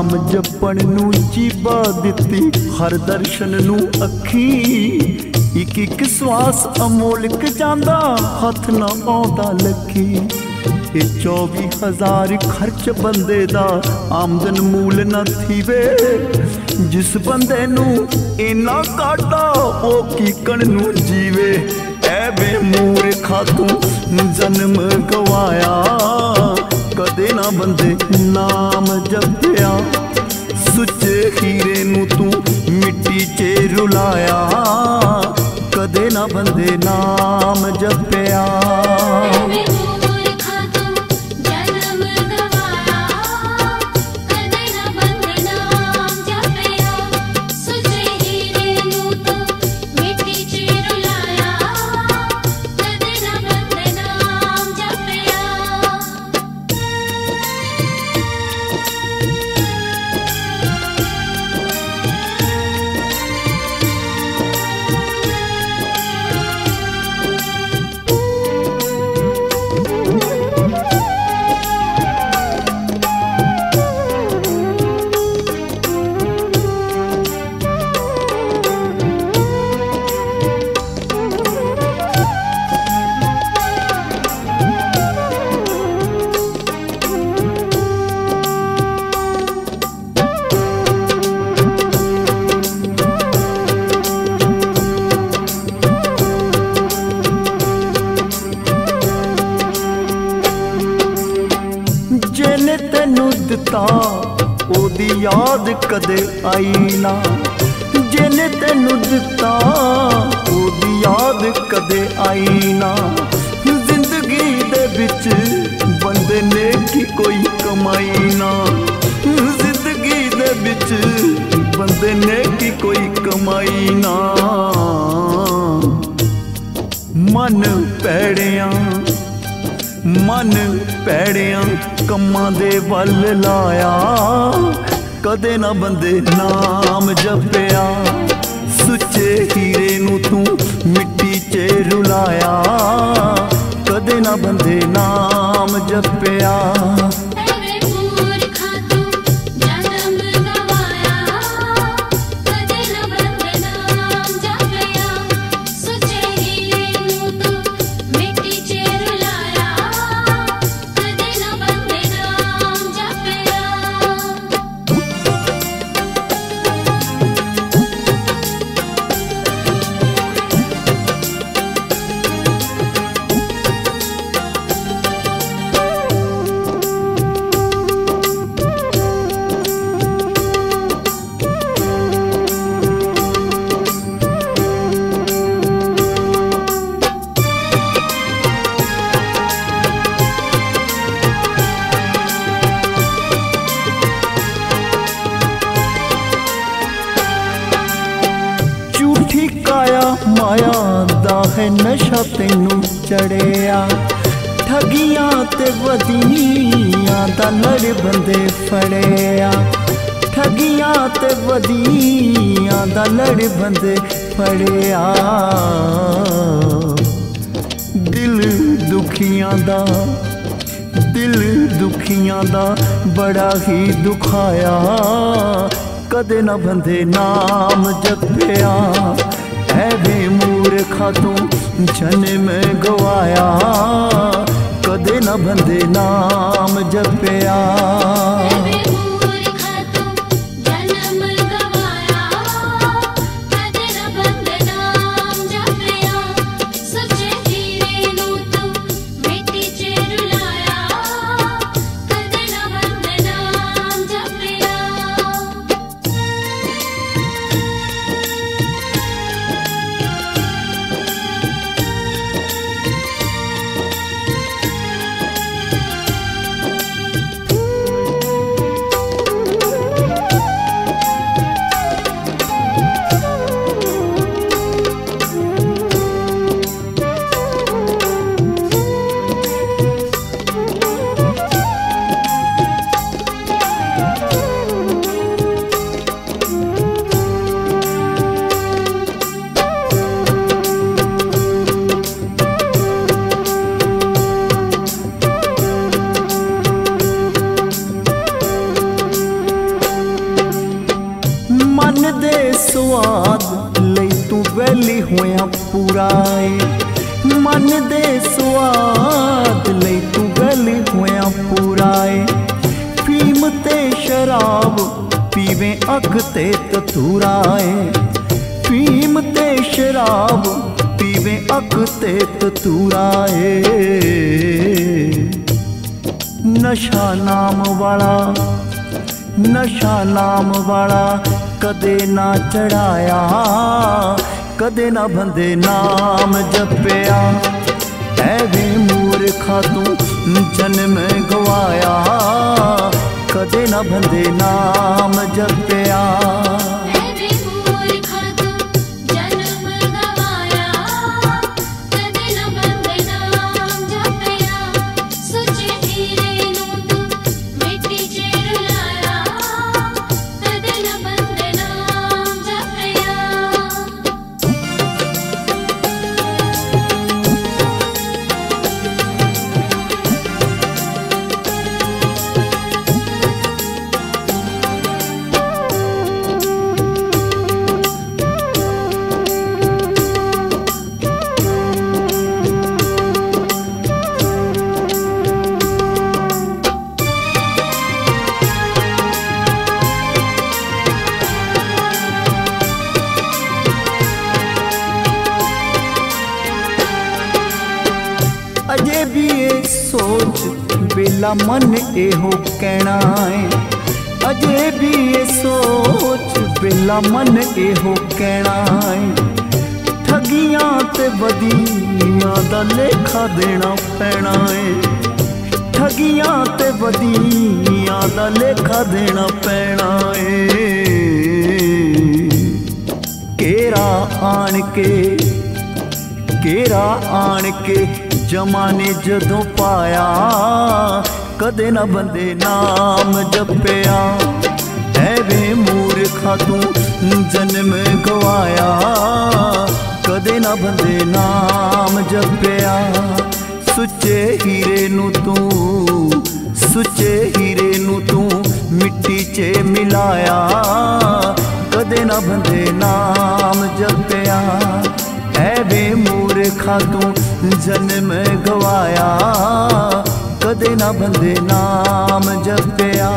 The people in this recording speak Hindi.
नाम जपण नू जीबा दिती, हर दर्शन नू अखी। इक इक स्वास अमोलक जांदा, हथ ना आउंदा लखी। ए 24,000 खर्च बंदे दा, आमदन मूल ना थीवे। जिस बंदे नू इना काटा, ओ कीकण नू जीवे। ऐ मूर्खा तू जन्म गवाया, कदे ना बंदे नाम जपया। सुच्चे हीरे नू तू मिट्टी च रुलाया, कदे ना बंदे नाम जपया। ओदी याद कदे आई ना, जिने तेनू दिता ओदी याद कदे आई ना। जिंदगी दे बिच बंदे ने की कोई कमाई ना, जिंदगी दे बिच बंदे ने की कोई कमाई ना। मन पैड़ियां कम्मा दे वल लाया, कदे ना बंदे नाम जपया। सुच्चे हीरे नू तू मिट्टी च रुलाया, कदे ना बंदे नाम जपया। माया दा है नशा तेनू चढ़िया, ठगिया ते वदिया दा लड़ बंदे फड़िया। ठगिया ते वदिया दा लड़ बंदे फड़िया। दिल दुखियां दा बड़ा ही दुखाया, कदे ना बंदे नाम जपया। ऐ मूर्खा तू जन्म गवाया, कदे ना बंदे नाम जपया। स्वाद लई तू वेली होया पुराए, मन दे स्वाद लई तू वेली होया पुराए। फीम ते शराब पीवे अख ते ततुराए, फीम ते शराब पीवे अख ते ततुराए। नशा नाम वाला कदे ना चढ़ाया, कदे ना बंदे नाम जपया। ऐवे मूर्खा तू जन्म गवाया, कदे ना बंदे नाम जपया। अजे भी ये सोच बेला मन एहो कहना है, अजे भी ये सोच बेला मन एहो कहना है। ठगियां ते बदियां दा लेखा देना पैना है, ठगियां ते बदियां दा लेखा देना पैना है। केरा आन के जमाने जदों पाया, कदे ना बंदे नाम जपया। ऐवे मूर्खा तू जन्म गवाया, कदे ना बंदे नाम जपया। सुच्चे हीरे नू तू मिट्टी चे मिलाया, कदे ना बंदे नाम जपया। ऐवे मूर्खा तू जन्म गवाया, कदे ना बंदे नाम जपया।